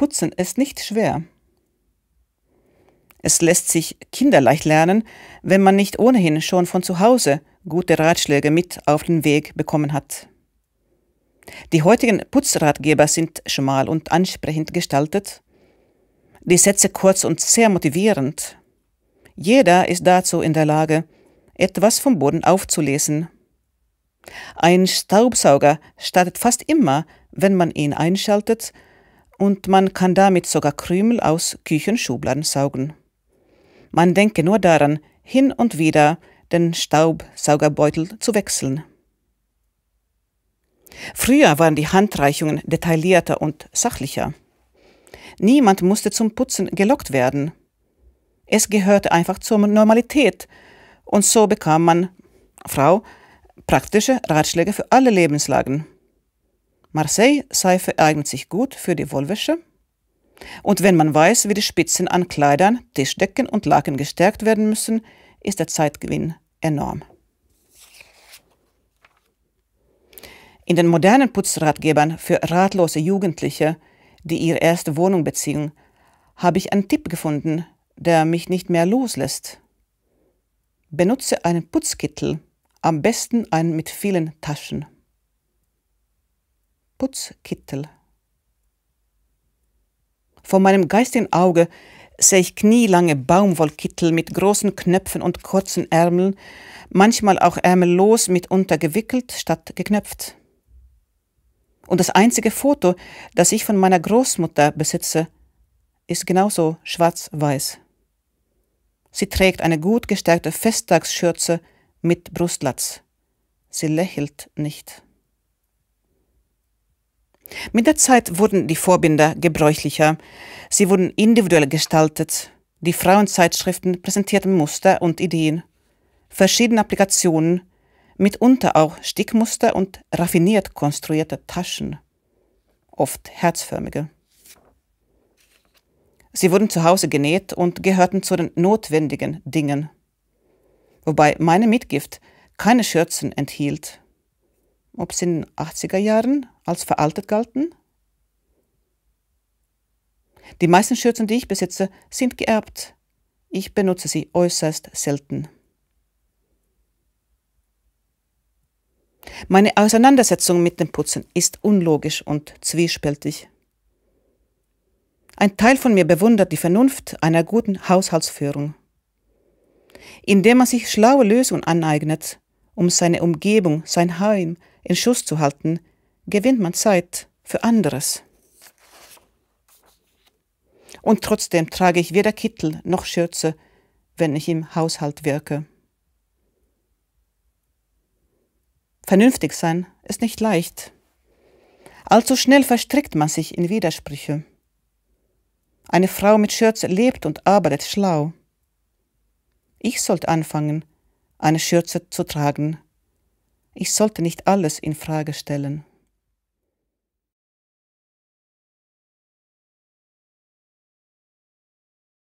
Putzen ist nicht schwer. Es lässt sich kinderleicht lernen, wenn man nicht ohnehin schon von zu Hause gute Ratschläge mit auf den Weg bekommen hat. Die heutigen Putzratgeber sind schmal und ansprechend gestaltet, die Sätze kurz und sehr motivierend. Jeder ist dazu in der Lage, etwas vom Boden aufzulesen. Ein Staubsauger startet fast immer, wenn man ihn einschaltet, und man kann damit sogar Krümel aus Küchenschubladen saugen. Man denke nur daran, hin und wieder den Staubsaugerbeutel zu wechseln. Früher waren die Handreichungen detaillierter und sachlicher. Niemand musste zum Putzen gelockt werden. Es gehörte einfach zur Normalität, und so bekam man, Frau, praktische Ratschläge für alle Lebenslagen. Marseille-Seife eignet sich gut für die Wollwäsche. Und wenn man weiß, wie die Spitzen an Kleidern, Tischdecken und Laken gestärkt werden müssen, ist der Zeitgewinn enorm. In den modernen Putzratgebern für ratlose Jugendliche, die ihre erste Wohnung beziehen, habe ich einen Tipp gefunden, der mich nicht mehr loslässt. Benutze einen Putzkittel, am besten einen mit vielen Taschen. Putzkittel. Vor meinem geistigen Auge sehe ich knielange Baumwollkittel mit großen Knöpfen und kurzen Ärmeln, manchmal auch ärmellos, mitunter gewickelt statt geknöpft. Und das einzige Foto, das ich von meiner Großmutter besitze, ist genauso schwarz-weiß. Sie trägt eine gut gestärkte Festtagsschürze mit Brustlatz. Sie lächelt nicht. Mit der Zeit wurden die Vorbinder gebräuchlicher. Sie wurden individuell gestaltet. Die Frauenzeitschriften präsentierten Muster und Ideen, verschiedene Applikationen, mitunter auch Stickmuster und raffiniert konstruierte Taschen, oft herzförmige. Sie wurden zu Hause genäht und gehörten zu den notwendigen Dingen, wobei meine Mitgift keine Schürzen enthielt. Ob sie in den 80er Jahren als veraltet galten? Die meisten Schürzen, die ich besitze, sind geerbt. Ich benutze sie äußerst selten. Meine Auseinandersetzung mit dem Putzen ist unlogisch und zwiespältig. Ein Teil von mir bewundert die Vernunft einer guten Haushaltsführung, indem man sich schlaue Lösungen aneignet, um seine Umgebung, sein Heim in Schuss zu halten, gewinnt man Zeit für anderes. Und trotzdem trage ich weder Kittel noch Schürze, wenn ich im Haushalt wirke. Vernünftig sein ist nicht leicht. Allzu schnell verstrickt man sich in Widersprüche. Eine Frau mit Schürze lebt und arbeitet schlau. Ich sollte anfangen, eine Schürze zu tragen. Ich sollte nicht alles in Frage stellen.